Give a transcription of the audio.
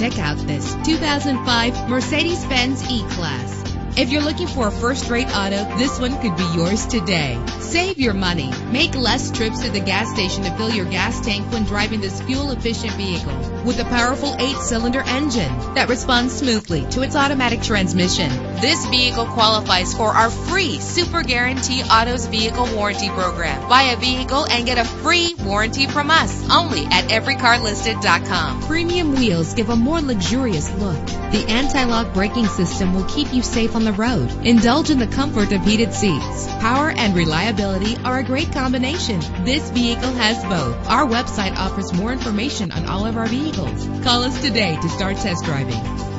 check out this 2005 Mercedes-Benz E-Class. If you're looking for a first-rate auto, this one could be yours today. Save your money. Make less trips to the gas station to fill your gas tank when driving this fuel-efficient vehicle. With a powerful 8-cylinder engine that responds smoothly to its automatic transmission. This vehicle qualifies for our free Super Guarantee Autos Vehicle Warranty Program. Buy a vehicle and get a free warranty from us only at everycarlisted.com. Premium wheels give a more luxurious look. The anti-lock braking system will keep you safe on the road. Indulge in the comfort of heated seats. Power and reliability are a great combination. This vehicle has both. Our website offers more information on all of our vehicles. Call us today to start test driving.